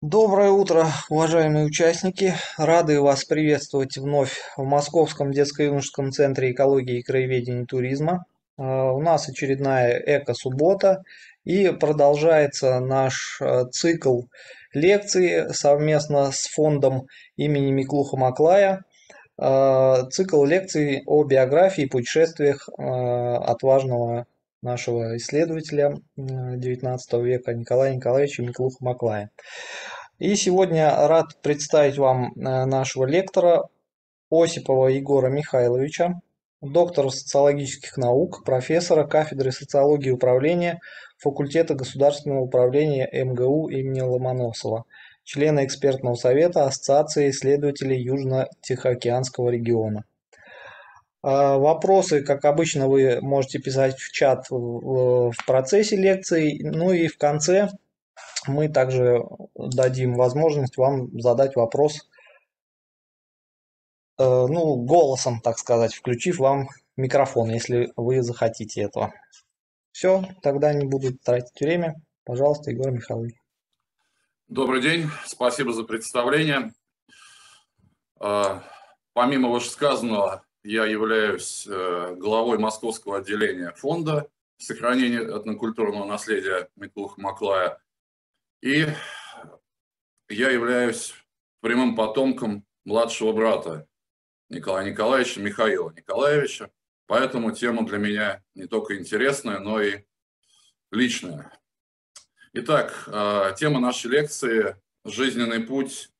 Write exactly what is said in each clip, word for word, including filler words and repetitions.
Доброе утро, уважаемые участники! Рады вас приветствовать вновь в Московском детско-юношеском центре экологии, краеведения и туризма. У нас очередная эко-суббота, и продолжается наш цикл лекций совместно с фондом имени Миклухо-Маклая. Цикл лекций о биографии и путешествиях отважного нашего исследователя девятнадцатого века Николая Николаевича Миклухо-Маклая. И сегодня рад представить вам нашего лектора Осипова Егора Михайловича, доктора социологических наук, профессора кафедры социологии и управления Факультета государственного управления эм гэ у имени Ломоносова, члена экспертного совета Ассоциации исследователей Южно-Тихоокеанского региона. Вопросы, как обычно, вы можете писать в чат в процессе лекции, ну и в конце мы также дадим возможность вам задать вопрос, ну, голосом, так сказать, включив вам микрофон, если вы захотите этого. Все, тогда не буду тратить время. Пожалуйста, Егор Михайлович. Добрый день, спасибо за представление. Помимо вышесказанного, я являюсь главой московского отделения фонда сохранения этнокультурного наследия Миклухо-Маклая. И я являюсь прямым потомком младшего брата Николая Николаевича, Михаила Николаевича. Поэтому тема для меня не только интересная, но и личная. Итак, тема нашей лекции – жизненный путь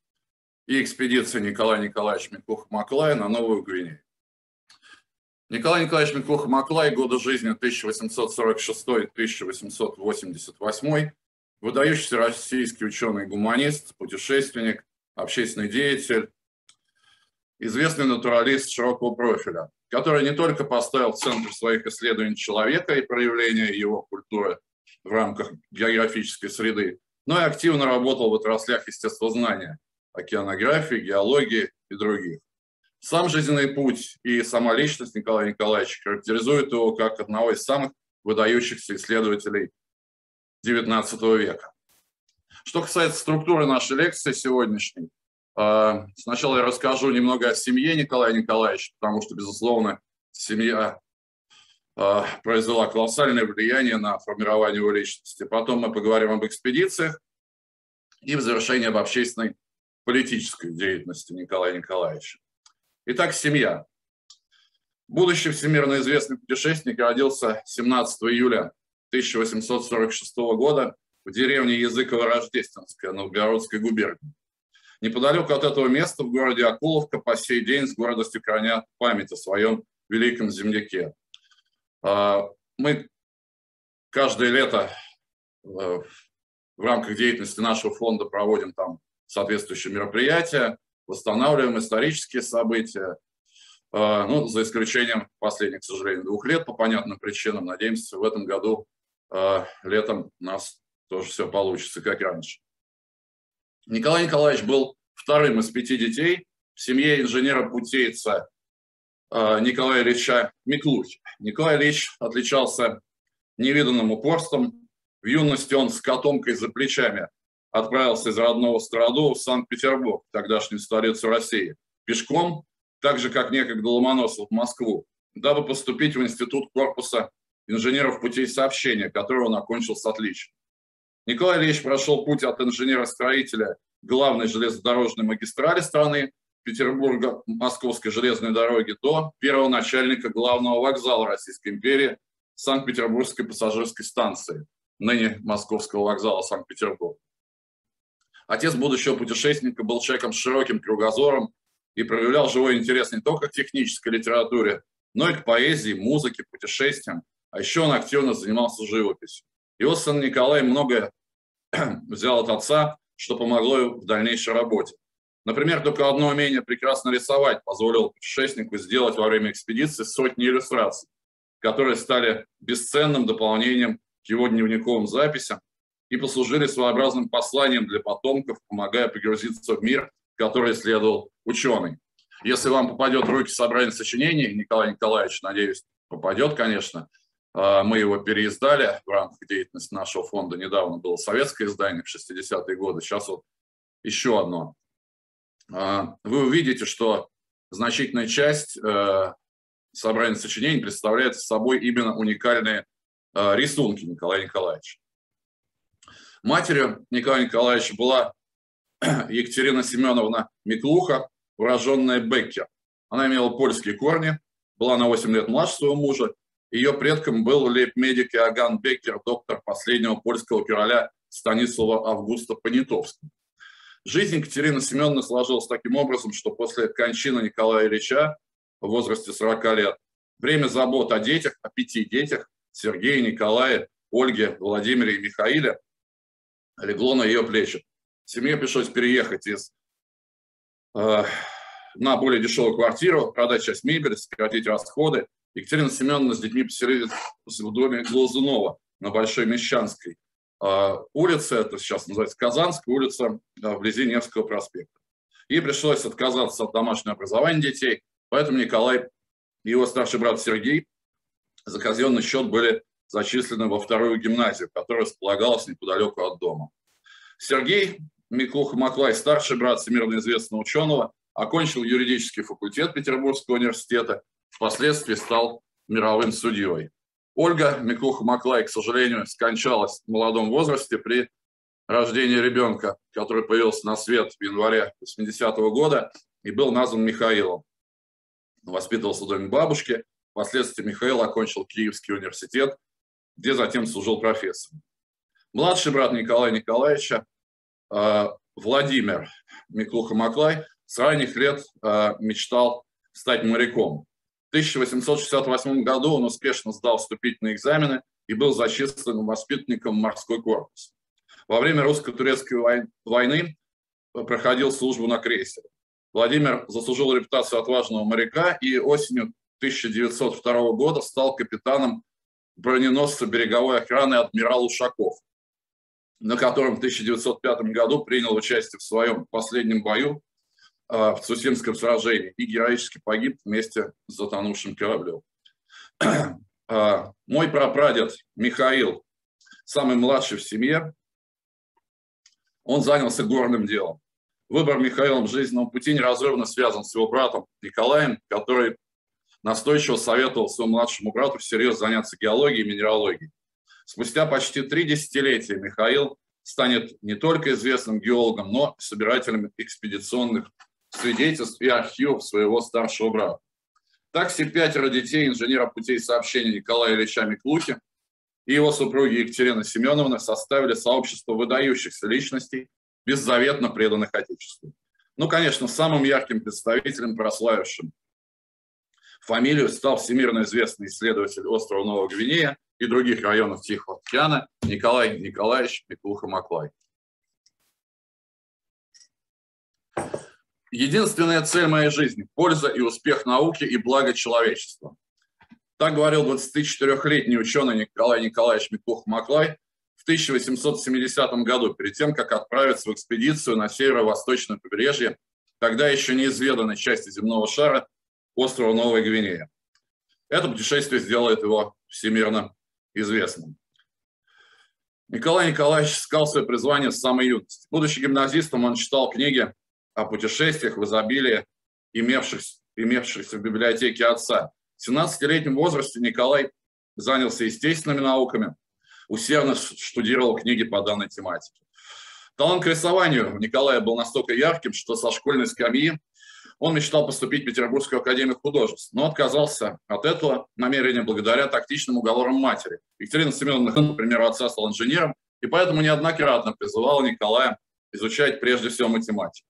и экспедиция Николая Николаевича Миклухо-Маклая на Новую Гвинею. Николай Николаевич Миклухо-Маклай, годы жизни тысяча восемьсот сорок шестой — тысяча восемьсот восемьдесят восьмой, выдающийся российский ученый-гуманист, путешественник, общественный деятель, известный натуралист широкого профиля, который не только поставил в центр своих исследований человека и проявления его культуры в рамках географической среды, но и активно работал в отраслях естествознания, океанографии, геологии и других. Сам жизненный путь и сама личность Николая Николаевича характеризуют его как одного из самых выдающихся исследователей девятнадцатого века. Что касается структуры нашей лекции сегодняшней, сначала я расскажу немного о семье Николая Николаевича, потому что, безусловно, семья произвела колоссальное влияние на формирование его личности. Потом мы поговорим об экспедициях и в завершении об общественной политической деятельности Николая Николаевича. Итак, семья. Будущий всемирно известный путешественник родился семнадцатого июля тысяча восемьсот сорок шестого года в деревне Языково-Рождественское Новгородской губернии. Неподалеку от этого места в городе Окуловка по сей день с гордостью хранят память о своем великом земляке. Мы каждое лето в рамках деятельности нашего фонда проводим там соответствующие мероприятия, восстанавливаем исторические события, ну, за исключением последних, к сожалению, двух лет, по понятным причинам. Надеемся, в этом году летом у нас тоже все получится, как раньше. Николай Николаевич был вторым из пяти детей в семье инженера-путейца Николая Ильича Миклухи. Николай Ильич отличался невиданным упорством. В юности он с котомкой за плечами отправился из родного Стародула в Санкт-Петербург, тогдашнюю столицу России, пешком, так же, как некогда Ломоносов в Москву, дабы поступить в Институт корпуса инженеров путей сообщения, который он окончил с отличием. Николай Ильич прошел путь от инженера-строителя главной железнодорожной магистрали страны, Петербурга, Московской железной дороги, до первого начальника главного вокзала Российской империи Санкт-Петербургской пассажирской станции, ныне Московского вокзала Санкт-Петербурга. Отец будущего путешественника был человеком с широким кругозором и проявлял живой интерес не только к технической литературе, но и к поэзии, музыке, путешествиям, а еще он активно занимался живописью. Его сын Николай многое взял от отца, что помогло ему в дальнейшей работе. Например, только одно умение прекрасно рисовать позволило путешественнику сделать во время экспедиции сотни иллюстраций, которые стали бесценным дополнением к его дневниковым записям и послужили своеобразным посланием для потомков, помогая погрузиться в мир, который исследовал ученый. Если вам попадет в руки собрание сочинений, Николай Николаевич, надеюсь, попадет, конечно. Мы его переиздали в рамках деятельности нашего фонда. Недавно было советское издание в шестидесятые годы. Сейчас вот еще одно. Вы увидите, что значительная часть собрания сочинений представляет собой именно уникальные рисунки Николая Николаевича. Матерью Николая Николаевича была Екатерина Семеновна Миклуха, урожденная Беккер. Она имела польские корни, была на восемь лет младше своего мужа. Ее предком был лейб-медик Иоганн Беккер, доктор последнего польского короля Станислава Августа Понятовского. Жизнь Екатерины Семеновны сложилась таким образом, что после кончины Николая Ильича в возрасте сорока лет время забот о детях, о пяти детях, Сергея, Николая, Ольге, Владимире и Михаиле, легло на ее плечи. Семье пришлось переехать из, э, на более дешевую квартиру, продать часть мебели, сократить расходы. Екатерина Семеновна с детьми поселилась в доме Глазунова на Большой Мещанской э, улице, это сейчас называется Казанская улица, э, вблизи Невского проспекта. Ей пришлось отказаться от домашнего образования детей, поэтому Николай и его старший брат Сергей за казенный счет были зачислены во вторую гимназию, которая располагалась неподалеку от дома. Сергей Миклухо-Маклай, старший брат всемирно известного ученого, окончил юридический факультет Петербургского университета, впоследствии стал мировым судьей. Ольга Миклухо-Маклай, к сожалению, скончалась в молодом возрасте при рождении ребенка, который появился на свет в январе восьмидесятого года и был назван Михаилом. Воспитывался в доме бабушки. Впоследствии Михаил окончил Киевский университет, где затем служил профессором. Младший брат Николая Николаевича, Владимир Миклухо-Маклай, с ранних лет мечтал стать моряком. В тысяча восемьсот шестьдесят восьмом году он успешно сдал вступительные экзамены и был зачислен воспитанником морской корпус. Во время русско-турецкой войны проходил службу на крейсере. Владимир заслужил репутацию отважного моряка и осенью тысяча девятьсот второго года стал капитаном броненосца береговой охраны адмирал Ушаков, на котором в тысяча девятьсот пятом году принял участие в своем последнем бою э, в Цусимском сражении и героически погиб вместе с затонувшим кораблем. э, мой прапрадед Михаил, самый младший в семье, он занялся горным делом. Выбор Михаилом жизненного пути неразрывно связан с его братом Николаем, который настойчиво советовал своему младшему брату всерьез заняться геологией и минералогией. Спустя почти три десятилетия Михаил станет не только известным геологом, но и собирателем экспедиционных свидетельств и архивов своего старшего брата. Так все пятеро детей инженера путей сообщения Николая Ильича Миклухи и его супруги Екатерина Семеновна составили сообщество выдающихся личностей, беззаветно преданных Отечеству. Ну, конечно, самым ярким представителем, прославившим фамилию, стал всемирно известный исследователь острова Новая Гвинея и других районов Тихого океана Николай Николаевич Миклухо-Маклай. Единственная цель моей жизни – польза и успех науки и благо человечества. Так говорил двадцатичетырёхлетний ученый Николай Николаевич Миклухо-Маклай в тысяча восемьсот семидесятом году, перед тем, как отправиться в экспедицию на северо-восточное побережье, тогда еще неизведанной части земного шара, острова Новая Гвинея. Это путешествие сделает его всемирно известным. Николай Николаевич искал свое призвание с самой юности. Будучи гимназистом, он читал книги о путешествиях в изобилии, имевшихся, имевшихся в библиотеке отца. В семнадцатилетнем возрасте Николай занялся естественными науками, усердно штудировал книги по данной тематике. Талант к рисованию у Николая был настолько ярким, что со школьной скамьи он мечтал поступить в Петербургскую академию художеств, но отказался от этого намерения благодаря тактичным уговорам матери. Екатерина Семеновна, например, отца стала инженером, и поэтому неоднократно призывала Николая изучать прежде всего математику.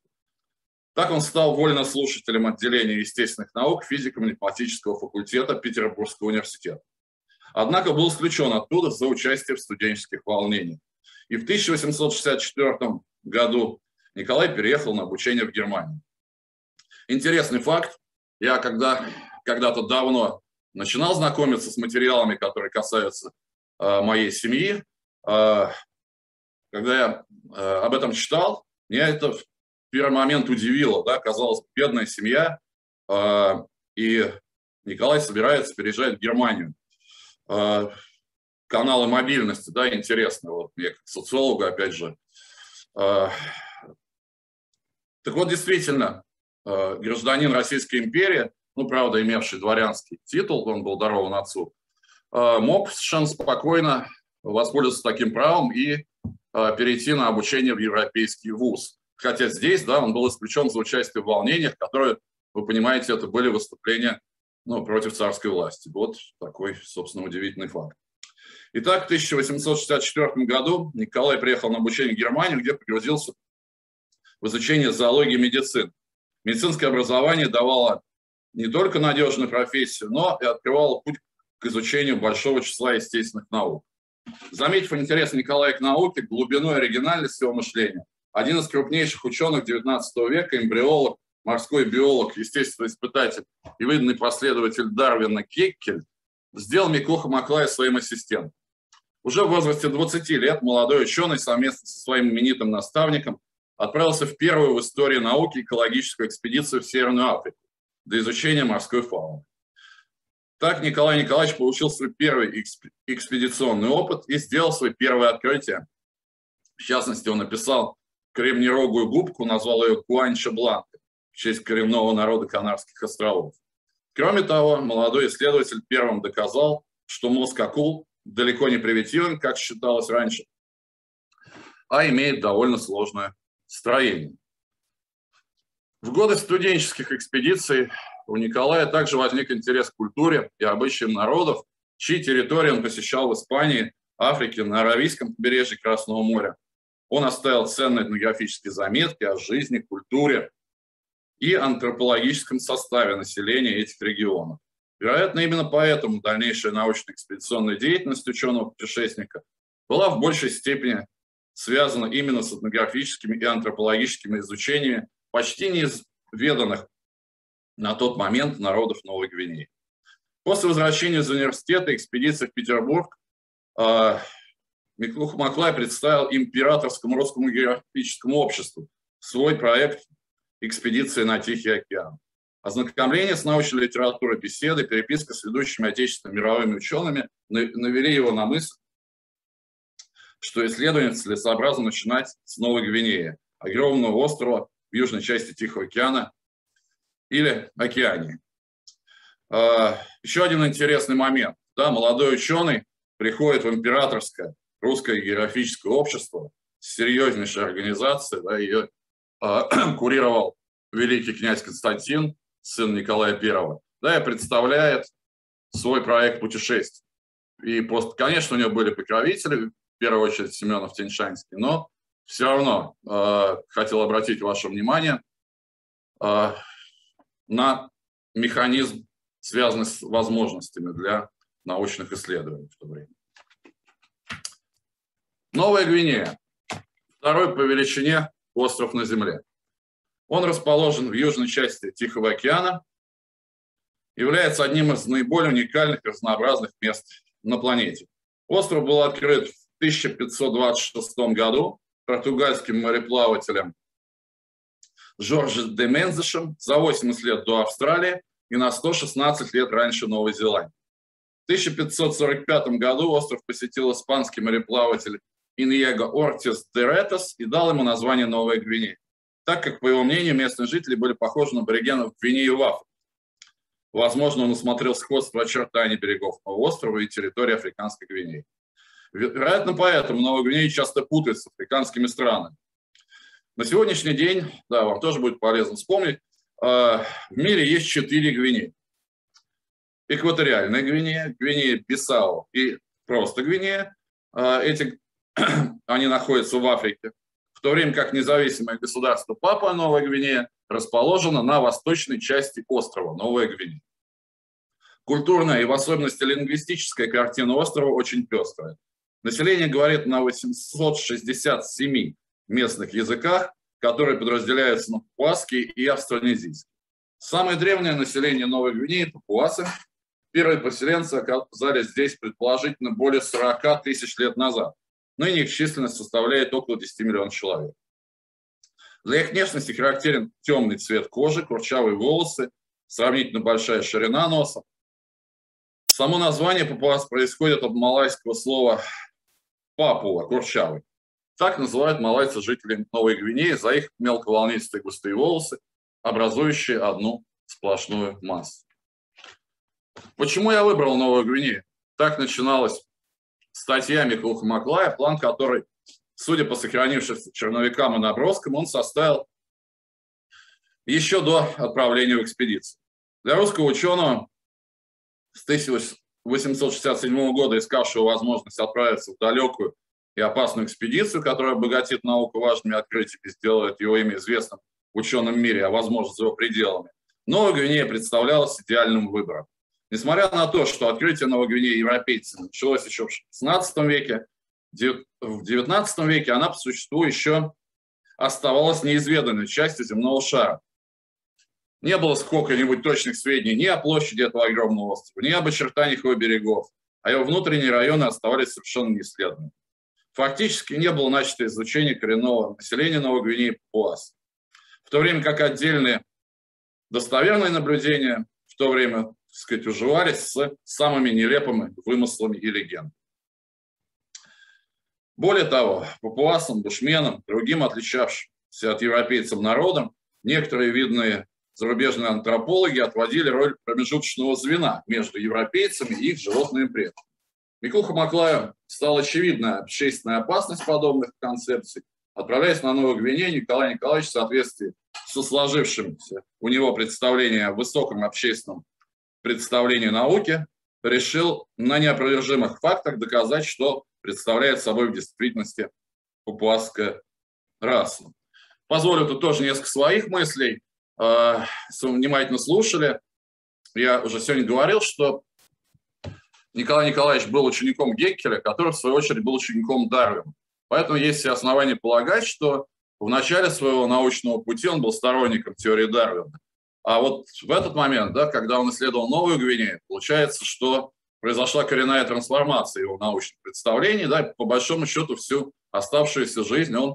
Так он стал вольнослушателем отделения естественных наук физико-математического факультета Петербургского университета. Однако был исключен оттуда за участие в студенческих волнениях. И в тысяча восемьсот шестьдесят четвёртом году Николай переехал на обучение в Германию. Интересный факт. Я когда, когда-то давно начинал знакомиться с материалами, которые касаются э, моей семьи. Э, когда я э, об этом читал, меня это в первый момент удивило. Да? Казалось, бедная семья, э, и Николай собирается переезжать в Германию. Э, каналы мобильности, да, интересно. Вот мне как социологу, опять же, э, Так вот, действительно, гражданин Российской империи, ну, правда, имевший дворянский титул, он был дарован отцу, мог совершенно спокойно воспользоваться таким правом и перейти на обучение в европейский вуз. Хотя здесь, да, он был исключен за участие в волнениях, которые, вы понимаете, это были выступления, ну, против царской власти. Вот такой, собственно, удивительный факт. Итак, в тысяча восемьсот шестьдесят четвёртом году Николай приехал на обучение в Германию, где погрузился в изучение зоологии и медицины. Медицинское образование давало не только надежную профессию, но и открывало путь к изучению большого числа естественных наук. Заметив интерес Николая к науке, глубину и оригинальность его мышления, один из крупнейших ученых девятнадцатого века, эмбриолог, морской биолог, естествоиспытатель и видный последователь Дарвина Кеккель, сделал Миклухо-Маклая своим ассистентом. Уже в возрасте двадцати лет молодой ученый совместно со своим именитым наставником отправился в первую в истории науки экологическую экспедицию в Северную Африку для изучения морской фауны. Так Николай Николаевич получил свой первый экспедиционный опыт и сделал свои первые открытия. В частности, он написал кремнерогую губку, назвал ее Куанча-Бланка в честь коренного народа Канарских островов. Кроме того, молодой исследователь первым доказал, что мозг акул далеко не примитивен, как считалось раньше, а имеет довольно сложное строение. В годы студенческих экспедиций у Николая также возник интерес к культуре и обычаям народов, чьи территории он посещал в Испании, Африке, на Аравийском побережье Красного моря. Он оставил ценные этнографические заметки о жизни, культуре и антропологическом составе населения этих регионов. Вероятно, именно поэтому дальнейшая научно-экспедиционная деятельность ученого-путешественника была в большей степени связана именно с этнографическими и антропологическими изучениями почти неизведанных на тот момент народов Новой Гвинеи. После возвращения из университета экспедиции в Петербург э, Миклухо-Маклай представил Императорскому русскому географическому обществу свой проект «Экспедиция на Тихий океан». Ознакомление с научной литературой, беседы, переписка с ведущими отечественными мировыми учеными навели его на мысль, что исследование целесообразно начинать с Новой Гвинеи, огромного острова в южной части Тихого океана или океане. Еще один интересный момент. Да, молодой ученый приходит в Императорское русское географическое общество, серьезнейшая организация, да, ее курировал великий князь Константин, сын Николая Первого, да, и представляет свой проект путешествий. И просто, конечно, у него были покровители, в первую очередь Семенов Тяньшанский, но все равно э, хотел обратить ваше внимание э, на механизм, связанный с возможностями для научных исследований в то время. Новая Гвинея. Второй по величине остров на Земле. Он расположен в южной части Тихого океана, является одним из наиболее уникальных и разнообразных мест на планете. Остров был открыт в тысяча пятьсот двадцать шестом году португальским мореплавателем Жоржем де Мензешем за восемьдесят лет до Австралии и на сто шестнадцать лет раньше Новой Зеландии. В тысяча пятьсот сорок пятом году остров посетил испанский мореплаватель Иньего Ортис де Ретас и дал ему название Новая Гвинея, так как, по его мнению, местные жители были похожи на аборигенов Гвинеи в Африке. Возможно, он усмотрел сходство очертаний берегов острова и территории Африканской Гвинеи. Вероятно, поэтому Новая Гвинея часто путается с африканскими странами. На сегодняшний день, да, вам тоже будет полезно вспомнить, в мире есть четыре Гвинеи. Экваториальная Гвинея, Гвинея Бисау и просто Гвинея. Эти они находятся в Африке, в то время как независимое государство Папуа Новая Гвинея расположено на восточной части острова Новая Гвинея. Культурная и в особенности лингвистическая картина острова очень пестрая. Население говорит на восьмистах шестидесяти семи местных языках, которые подразделяются на папуасский и австронезийский. Самое древнее население Новой Гвинеи – папуасы. Первые поселенцы оказались здесь предположительно более сорока тысяч лет назад. Ныне их численность составляет около десяти миллионов человек. Для их внешности характерен темный цвет кожи, курчавые волосы, сравнительно большая ширина носа. Само название папуас происходит от малайского слова «папуа» – «курчавый». Так называют малайцы жители Новой Гвинеи за их мелковолнистые густые волосы, образующие одну сплошную массу. Почему я выбрал Новую Гвинею? Так начиналась статья Миклухо-Маклая, план которой, судя по сохранившимся черновикам и наброскам, он составил еще до отправления в экспедицию. Для русского ученого, с тысяча восемьсот шестьдесят седьмого года искавшего возможность отправиться в далекую и опасную экспедицию, которая обогатит науку важными открытиями и сделает его имя известным в ученом мире, а возможно за его пределами, Новая Гвинея представлялась идеальным выбором. Несмотря на то, что открытие Новой Гвинеи европейцами началось еще в шестнадцатом веке, в девятнадцатом веке она по существу еще оставалась неизведанной частью земного шара. Не было сколько-нибудь точных сведений ни о площади этого огромного острова, ни об очертаниях его берегов, а его внутренние районы оставались совершенно неисследованными. Фактически не было начато изучение коренного населения Новой Гвинеи и папуасов, в то время как отдельные достоверные наблюдения в то время, так сказать, уживались с самыми нелепыми вымыслами и легендами. Более того, папуасам, бушменам, другим отличавшимся от европейцев народам, некоторые видные зарубежные антропологи отводили роль промежуточного звена между европейцами и их животными предками. Миклухо-Маклаю стала очевидна общественная опасность подобных концепций. Отправляясь на Новую Гвинею, Николай Николаевич в соответствии со сложившимся у него представлением о высоком общественном представлении науки, решил на неопровержимых фактах доказать, что представляет собой в действительности папуасская раса. Позволю тут тоже несколько своих мыслей. Если вы внимательно слушали, я уже сегодня говорил, что Николай Николаевич был учеником Геккеля, который, в свою очередь, был учеником Дарвина. Поэтому есть все основания полагать, что в начале своего научного пути он был сторонником теории Дарвина. А вот в этот момент, да, когда он исследовал Новую Гвинею, получается, что произошла коренная трансформация его научных представлений, да, и по большому счету всю оставшуюся жизнь он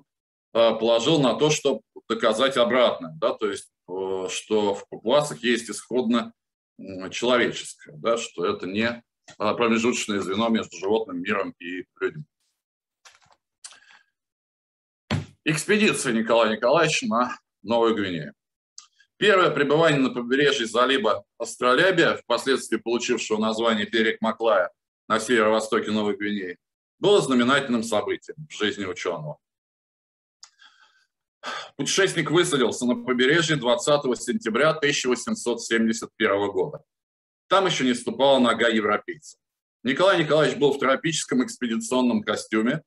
э, положил на то, чтобы доказать обратное, да, то есть, э, что в папуасах есть исходно э, человеческое, да, что это не э, промежуточное звено между животным миром и людьми. Экспедиция Николая Николаевича на Новую Гвинею. Первое пребывание на побережье залива Астролябия, впоследствии получившего название Берег Маклая на северо-востоке Новой Гвинеи, было знаменательным событием в жизни ученого. Путешественник высадился на побережье двадцатого сентября тысяча восемьсот семьдесят первого года. Там еще не ступала нога европейца. Николай Николаевич был в тропическом экспедиционном костюме.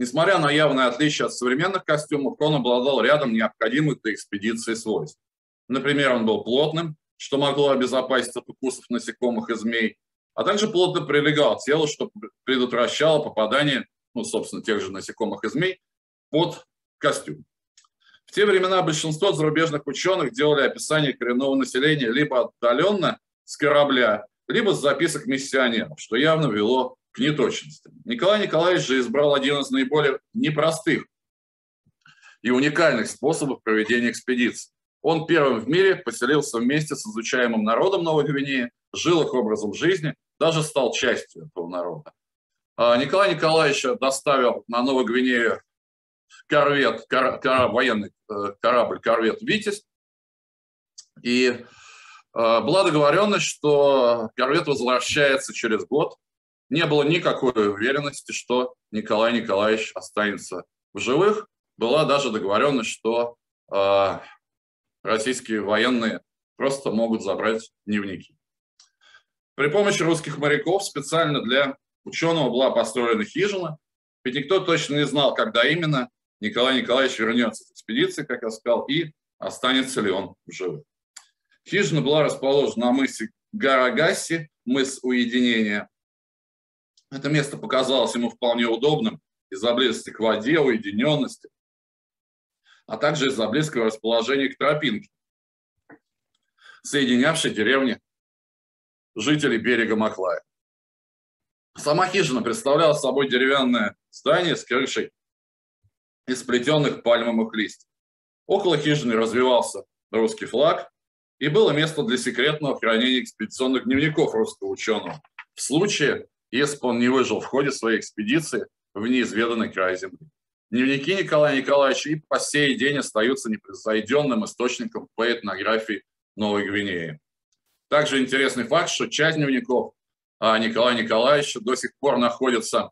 Несмотря на явное отличие от современных костюмов, он обладал рядом необходимых для экспедиции свойств. Например, он был плотным, что могло обезопасить от укусов насекомых и змей, а также плотно прилегал к телу, что предотвращало попадание, ну, собственно, тех же насекомых и змей под костюм. В те времена большинство зарубежных ученых делали описание коренного населения либо отдаленно с корабля, либо с записок миссионеров, что явно вело к неточности. Николай Николаевич же избрал один из наиболее непростых и уникальных способов проведения экспедиции. Он первым в мире поселился вместе с изучаемым народом Новой Гвинеи, жил их образом жизни, даже стал частью этого народа. Николай Николаевич доставил на Новую Гвинею корвет, кор, кор, военный корабль корвет «Витязь». И э, была договоренность, что корвет возвращается через год. Не было никакой уверенности, что Николай Николаевич останется в живых. Была даже договоренность, что э, российские военные просто могут забрать дневники. При помощи русских моряков специально для ученого была построена хижина, ведь никто точно не знал, когда именно Николай Николаевич вернется с экспедиции, как я сказал, и останется ли он в живых. Хижина была расположена на мысе Гарагаси, мыс уединения. Это место показалось ему вполне удобным из-за близости к воде, уединенности, а также из-за близкого расположения к тропинке, соединявшей деревни жителей Берега Маклая. Сама хижина представляла собой деревянное здание с крышей из сплетенных пальмовых листьев. Около хижины развивался русский флаг, и было место для секретного хранения экспедиционных дневников русского ученого в случае, если он не выжил в ходе своей экспедиции в неизведанный край земли. Дневники Николая Николаевича и по сей день остаются непревзойденным источником по этнографии Новой Гвинеи. Также интересный факт, что часть дневников Николая Николаевича до сих пор находится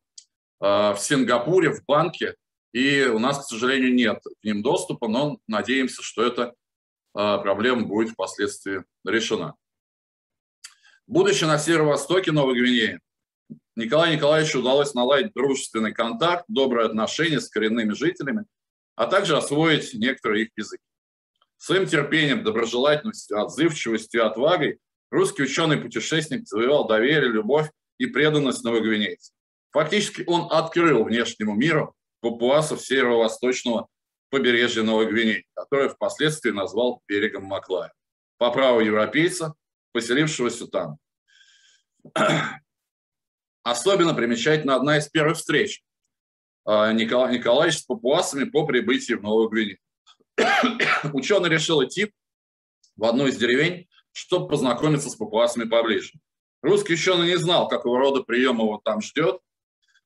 в Сингапуре, в банке, и у нас, к сожалению, нет к ним доступа, но надеемся, что эта проблема будет впоследствии решена. Будучи на северо-востоке Новой Гвинеи, Николаю Николаевичу удалось наладить дружественный контакт, добрые отношения с коренными жителями, а также освоить некоторые их языки. Своим терпением, доброжелательностью, отзывчивостью и отвагой русский ученый-путешественник завоевал доверие, любовь и преданность новогвинейцев. Фактически он открыл внешнему миру папуасов северо-восточного побережья Новой Гвинеи, которое впоследствии назвал берегом Маклая, по праву европейца, поселившегося там. Особенно примечательна одна из первых встреч Николая Николаевича с папуасами по прибытии в Новую Гвинею. Ученый решил идти в одну из деревень, чтобы познакомиться с папуасами поближе. Русский ученый не знал, какого рода прием его там ждет,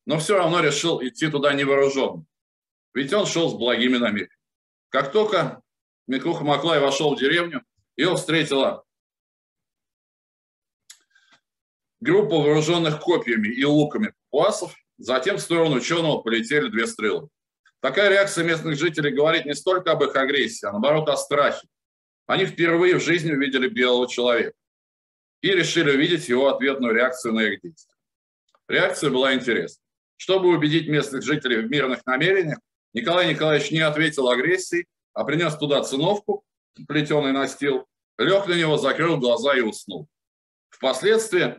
но все равно решил идти туда невооруженным, ведь он шел с благими намерениями. Как только Миклухо-Маклай вошел в деревню, его встретила группа вооруженных копьями и луками папуасов, затем в сторону ученого полетели две стрелы. Такая реакция местных жителей говорит не столько об их агрессии, а наоборот о страхе. Они впервые в жизни увидели белого человека и решили увидеть его ответную реакцию на их действия. Реакция была интересна. Чтобы убедить местных жителей в мирных намерениях, Николай Николаевич не ответил агрессией, а принес туда циновку, плетеный настил, лег на него, закрыл глаза и уснул. Впоследствии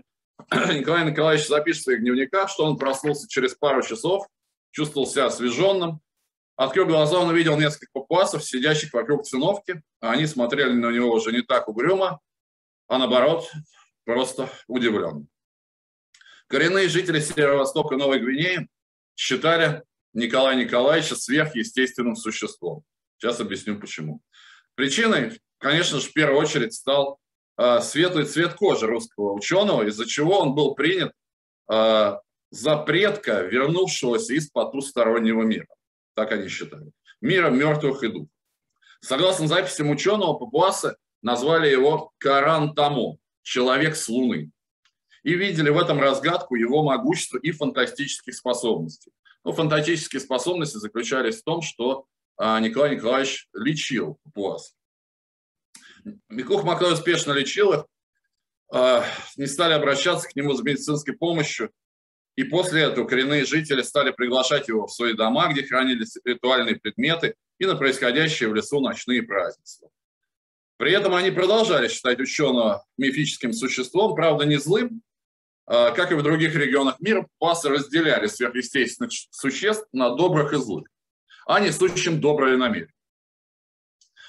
Николай Николаевич запишет в своих дневниках, что он проснулся через пару часов, чувствовал себя освеженным. Открыл глаза, он увидел несколько папуасов, сидящих вокруг циновки. Они смотрели на него уже не так угрюмо, а наоборот, просто удивленно. Коренные жители северо-востока Новой Гвинеи считали Николая Николаевича сверхъестественным существом. Сейчас объясню, почему. Причиной, конечно же, в первую очередь стал светлый цвет кожи русского ученого, из-за чего он был принят э, за предка, вернувшегося из потустороннего мира, так они считали, мира мертвых и духов. Согласно записям ученого, папуасы назвали его Карантамо, человек с Луны, и видели в этом разгадку его могущества и фантастических способностей. Ну, фантастические способности заключались в том, что э, Николай Николаевич лечил папуасов. Миклухо-Маклай успешно лечил их, э, не стали обращаться к нему за медицинской помощью, и после этого коренные жители стали приглашать его в свои дома, где хранились ритуальные предметы и на происходящие в лесу ночные празднества. При этом они продолжали считать ученого мифическим существом, правда не злым, э, как и в других регионах мира, папуасы разделяли сверхъестественных существ на добрых и злых, а несущим доброе намерение.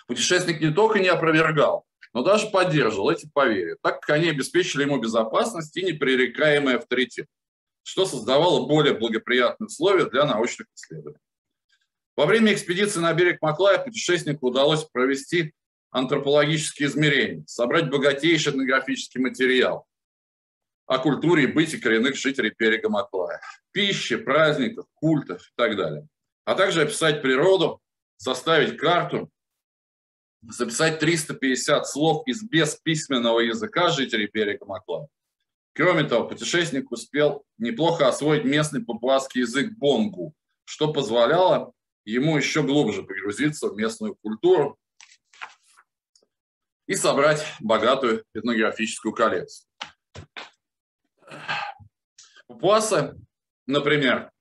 Путешественник не только не опровергал, но даже поддерживал эти поверья, так как они обеспечили ему безопасность и непререкаемый авторитет, что создавало более благоприятные условия для научных исследований. Во время экспедиции на берег Маклая путешественнику удалось провести антропологические измерения, собрать богатейший этнографический материал о культуре и быте коренных жителей берега Маклая, пище, праздниках, культах и так далее, а также описать природу, составить карту, записать триста пятьдесят слов из бесписьменного языка жителей берега Маклая. Кроме того, путешественник успел неплохо освоить местный папуасский язык бонгу, что позволяло ему еще глубже погрузиться в местную культуру и собрать богатую этнографическую коллекцию. Папуасы, например,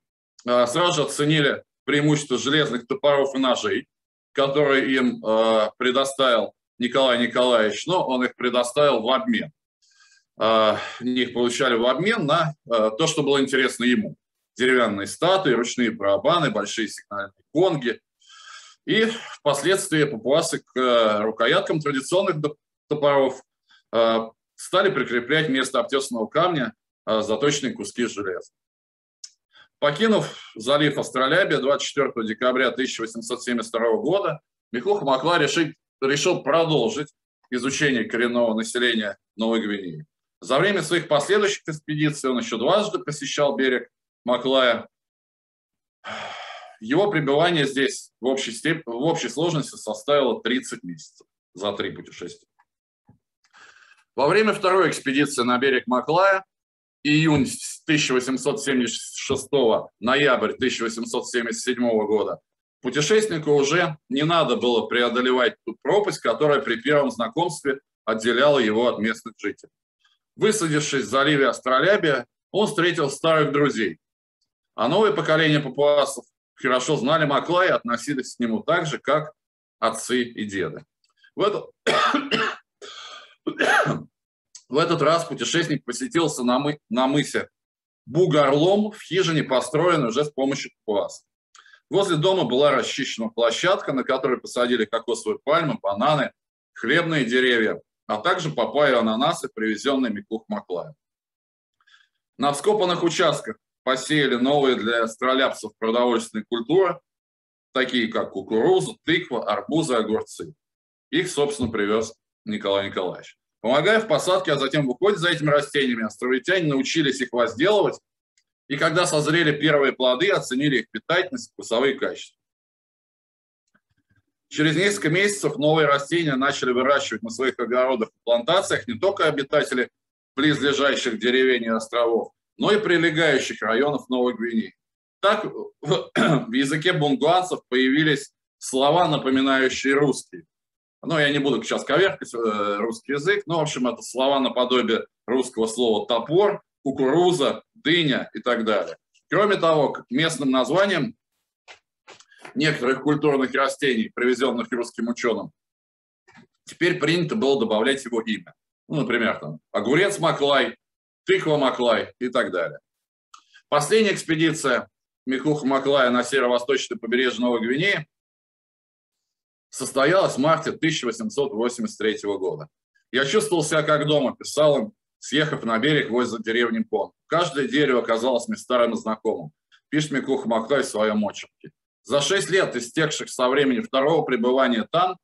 сразу же оценили преимущество железных топоров и ножей, которые им э, предоставил Николай Николаевич, но он их предоставил в обмен. Э, их получали в обмен на э, то, что было интересно ему. Деревянные статуи, ручные барабаны, большие сигнальные гонги. И впоследствии папуасы к э, рукояткам традиционных топоров э, стали прикреплять вместо обтесанного камня э, заточенные куски железа. Покинув залив Астролябия двадцать четвёртого декабря тысяча восемьсот семьдесят второго года, Миклухо-Маклай решил, решил продолжить изучение коренного населения Новой Гвинеи. За время своих последующих экспедиций он еще дважды посещал берег Маклая Его пребывание здесь в общей, степ... в общей сложности составило тридцать месяцев за три путешествия. Во время второй экспедиции на берег Маклая, июнь тысяча восемьсот семьдесят шестого, ноябрь тысяча восемьсот семьдесят седьмого года, путешественнику уже не надо было преодолевать ту пропасть, которая при первом знакомстве отделяла его от местных жителей. Высадившись в заливе Астролябия, он встретил старых друзей. А новое поколение папуасов хорошо знали Маклая и относились к нему так же, как отцы и деды. В этот, в этот раз путешественник посетился на, мы... на мысе Бугорлом в хижине, построенной уже с помощью папуасов. Возле дома была расчищена площадка, на которой посадили кокосовые пальмы, бананы, хлебные деревья, а также папайи и ананасы, привезенные Миклухо-Маклаем. На вскопанных участках посеяли новые для астролябцев продовольственные культуры, такие как кукуруза, тыква, арбузы, огурцы. Их, собственно, привез Николай Николаевич. Помогая в посадке, а затем в уходе за этими растениями, островитяне научились их возделывать, и когда созрели первые плоды, оценили их питательность, вкусовые качества. Через несколько месяцев новые растения начали выращивать на своих огородах и плантациях не только обитатели близлежащих деревень и островов, но и прилегающих районов Новой Гвинеи. Так в языке бунгуанцев появились слова, напоминающие русские. Ну, я не буду сейчас коверкать русский язык, но, в общем, это слова наподобие русского слова «топор», «кукуруза», «дыня» и так далее. Кроме того, к местным названиям некоторых культурных растений, привезенных русским ученым, теперь принято было добавлять его имя. Ну, например, там, огурец Маклай, тыква Маклай и так далее. Последняя экспедиция Миклухо-Маклая на северо-восточное побережье Новой Гвинеи состоялась в марте тысяча восемьсот восемьдесят третьего года. Я чувствовал себя как дома, писал им, съехав на берег возле деревни Пон. Каждое дерево казалось мне старым и знакомым, пишет Миклухо-Маклай в своем очерке. За шесть лет, истекших со времени второго пребывания там,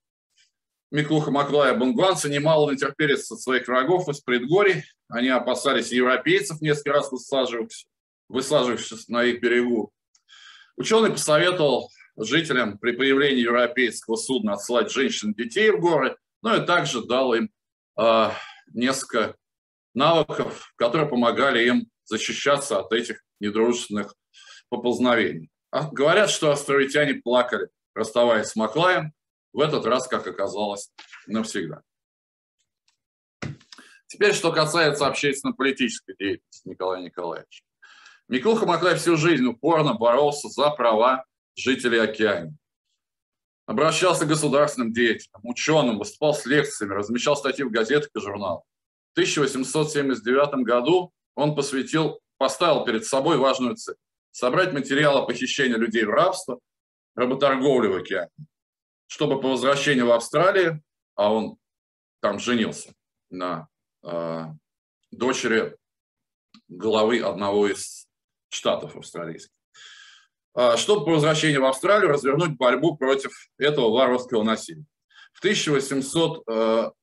Миклухо-Маклая, бунгуанцы немало натерпелись от своих врагов из предгорий. Они опасались европейцев, несколько раз высаживавшись, высаживавшись на их берегу. Ученый посоветовал жителям при появлении европейского судна отсылать женщин и детей в горы, но и также дал им э, несколько навыков, которые помогали им защищаться от этих недружественных поползновений. А говорят, что островитяне плакали, расставаясь с Маклаем, в этот раз, как оказалось, навсегда. Теперь, что касается общественно-политической деятельности Николая Николаевича. Миклухо-Маклай всю жизнь упорно боролся за права жителей океана. Обращался к государственным деятелям, ученым, выступал с лекциями, размещал статьи в газетах и журналах. В тысяча восемьсот семьдесят девятом году он посвятил, поставил перед собой важную цель – собрать материалы похищения людей в рабство, работорговли в океане, чтобы по возвращению в Австралию, а он там женился на э, дочери главы одного из штатов австралийских, э, чтобы по возвращению в Австралию развернуть борьбу против этого варварского насилия. В тысяча восемьсот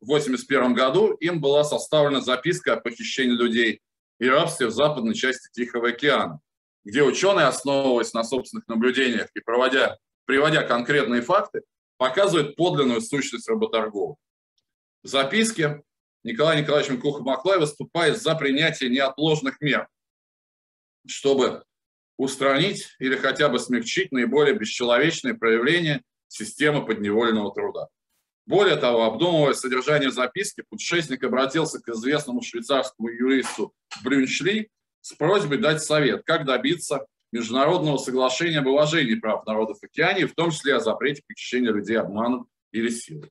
восемьдесят первом году им была составлена записка о похищении людей и рабстве в западной части Тихого океана, где ученые, основываясь на собственных наблюдениях и проводя, приводя конкретные факты, показывает подлинную сущность работорговли. В записке Николай Николаевич Миклухо-Маклай выступает за принятие неотложных мер, чтобы устранить или хотя бы смягчить наиболее бесчеловечные проявления системы подневольного труда. Более того, обдумывая содержание записки, путешественник обратился к известному швейцарскому юристу Брюншли с просьбой дать совет, как добиться международного соглашения об уважении прав народов океании, в том числе о запрете похищения людей обманом или силой.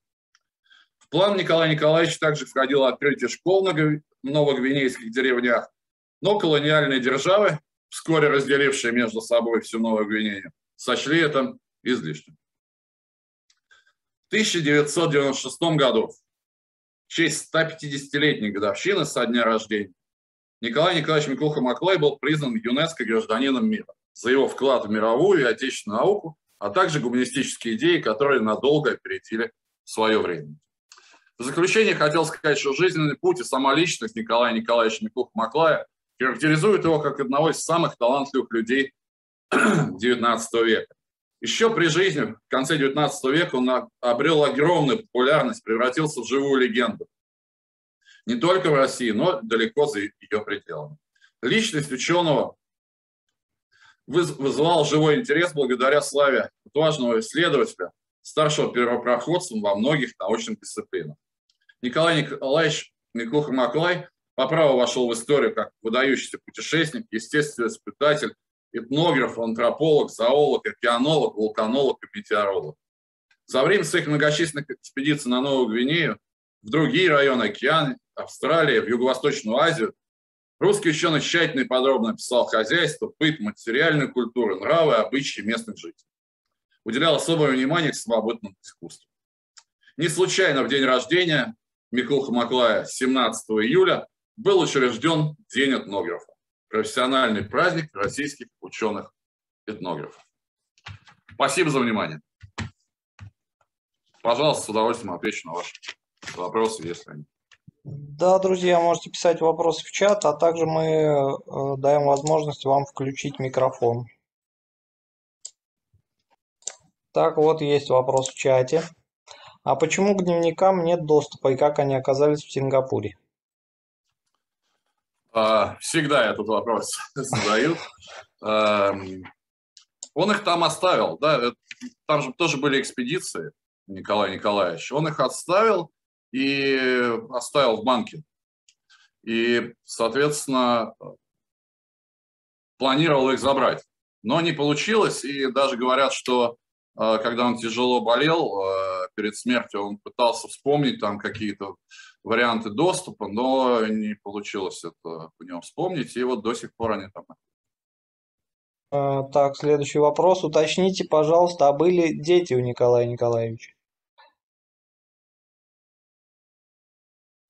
В план Николая Николаевича также входило открытие школ на новогвинейских деревнях, но колониальные державы, вскоре разделившие между собой всю Новую Гвинею, сочли это излишним. В тысяча девятьсот девяносто шестом году, в честь сто пятидесятилетней годовщины со дня рождения, Николай Николаевич Миклухо-Маклай был признан ЮНЕСКО гражданином мира за его вклад в мировую и отечественную науку, а также гуманистические идеи, которые надолго опередили свое время. В заключение хотел сказать, что жизненный путь и сама личность Николая Николаевича Миклухо-Маклая характеризует его как одного из самых талантливых людей девятнадцатого века. Еще при жизни, в конце девятнадцатого века, он обрел огромную популярность, превратился в живую легенду. Не только в России, но далеко за ее пределами. Личность ученого вызывал живой интерес благодаря славе отважного исследователя, старшего первопроходца во многих научных дисциплинах. Николай Николаевич Миклухо-Маклай по праву вошел в историю как выдающийся путешественник, естествоиспытатель, этнограф, антрополог, зоолог, океанолог, вулканолог и метеоролог. За время своих многочисленных экспедиций на Новую Гвинею, в другие районы океана, Австралии, в Юго-Восточную Азию, русский ученый тщательно и подробно описал хозяйство, быт, материальную культуру, нравы, обычаи местных жителей. Уделял особое внимание к свободному искусству. Не случайно в день рождения Миклухо-Маклая семнадцатого июля был учрежден День этнографа. Профессиональный праздник российских ученых-этнографов. Спасибо за внимание. Пожалуйста, с удовольствием отвечу на ваши вопросы, если они. Да, друзья, можете писать вопросы в чат, а также мы даем возможность вам включить микрофон. Так, вот есть вопрос в чате. А почему к дневникам нет доступа и как они оказались в Сингапуре? Всегда этот вопрос задают. Он их там оставил, да, там же тоже были экспедиции, Николай Николаевич. Он их отставил и оставил в банке. И, соответственно, планировал их забрать. Но не получилось, и даже говорят, что когда он тяжело болел, перед смертью он пытался вспомнить там какие-то варианты доступа, но не получилось это у него вспомнить, и вот до сих пор они там. Так, следующий вопрос. Уточните, пожалуйста, а были дети у Николая Николаевича?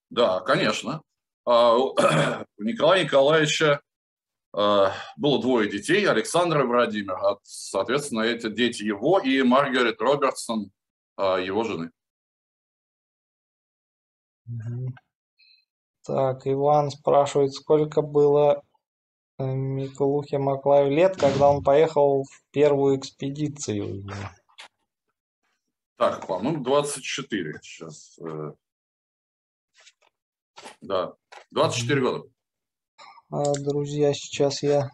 Да, конечно. У Николая Николаевича было двое детей, Александр и Владимир. Соответственно, эти дети его и Маргарет Робертсон, его жены. Так, Иван спрашивает, сколько было Миклухе-Маклаю лет, когда он поехал в первую экспедицию? Так, по-моему, двадцать четыре сейчас. Да, двадцать четыре года. Друзья, сейчас я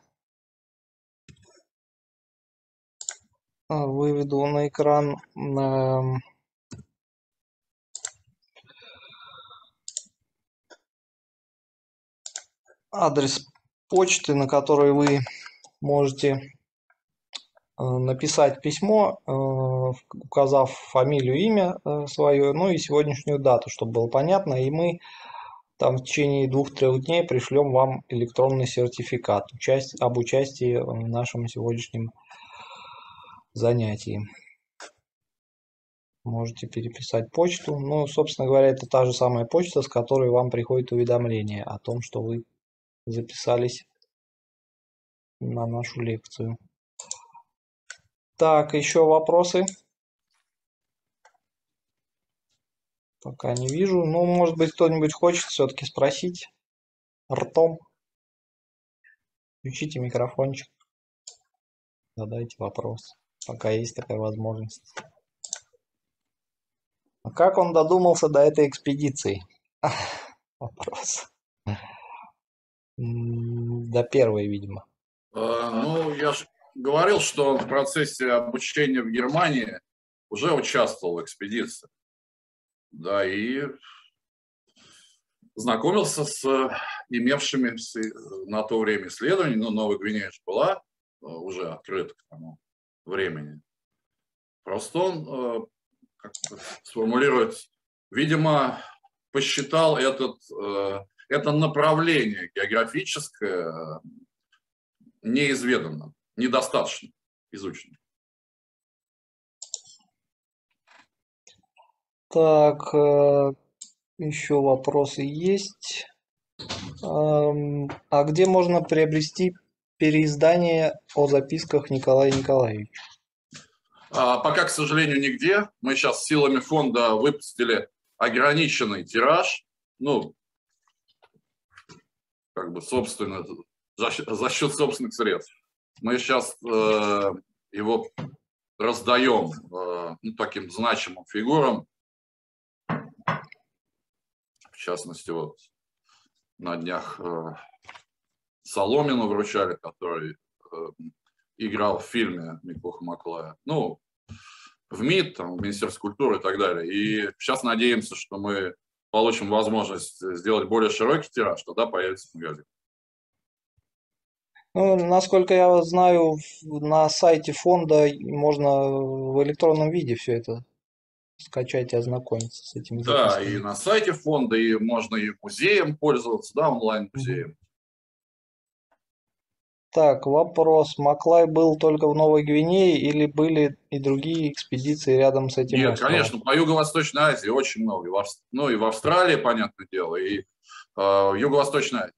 выведу на экран адрес почты, на который вы можете написать письмо, указав фамилию, имя свое, ну и сегодняшнюю дату, чтобы было понятно, и мы там в течение двух-трех дней пришлем вам электронный сертификат об участии в нашем сегодняшнем занятии. Можете переписать почту. Ну, собственно говоря, это та же самая почта, с которой вам приходит уведомление о том, что вы записались на нашу лекцию. Так, еще вопросы? Пока не вижу. Ну, может быть, кто-нибудь хочет все-таки спросить ртом. Включите микрофончик. Задайте вопрос, пока есть такая возможность. А как он додумался до этой экспедиции? Вопрос. До первой, видимо. Ну, я же говорил, что в процессе обучения в Германии уже участвовал в экспедиции. Да, и знакомился с имевшими на то время исследованиями, но Новая Гвинея была уже открыта к тому времени. Просто он, как сформулирует, видимо, посчитал этот, это направление географическое неизведанным, недостаточно изученным. Так, еще вопросы есть. А где можно приобрести переиздание о записках Николая Николаевича? Пока, к сожалению, нигде. Мы сейчас силами фонда выпустили ограниченный тираж. Ну, как бы, собственно, за счет, за счет собственных средств. Мы сейчас э, его раздаем ну, таким значимым фигурам, в частности, вот на днях Соломину вручали, который играл в фильме Миклухо-Маклая, ну, в МИД, там, в Министерство культуры и так далее. И сейчас надеемся, что мы получим возможность сделать более широкий тираж, тогда появится магазин. Ну, насколько я знаю, на сайте фонда можно в электронном виде все это скачать и ознакомиться с этим. Да, и на сайте фонда, и можно и музеем пользоваться, да, онлайн-музеем. Так, вопрос. Маклай был только в Новой Гвинее или были и другие экспедиции рядом с этим? Нет, островом? Конечно, по Юго-Восточной Азии очень много. Ну и в Австралии, понятное дело, и э, Юго-Восточная Азия.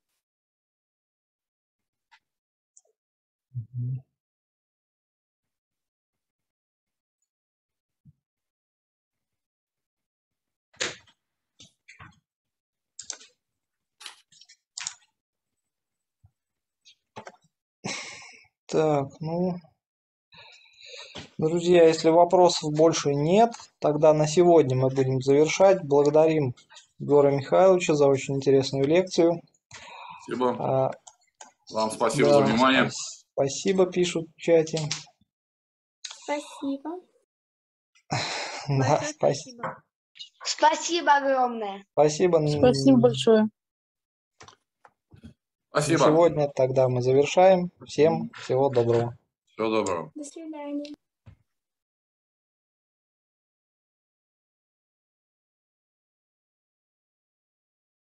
Так, ну, друзья, если вопросов больше нет, тогда на сегодня мы будем завершать. Благодарим Егора Михайловича за очень интересную лекцию. Спасибо. А, Вам спасибо да, за внимание. Спасибо, пишут в чате. Спасибо. Да, спасибо. Спасибо огромное. Спасибо. Спасибо большое. Спасибо. Сегодня тогда мы завершаем. Всем всего доброго. Всего доброго. До свидания.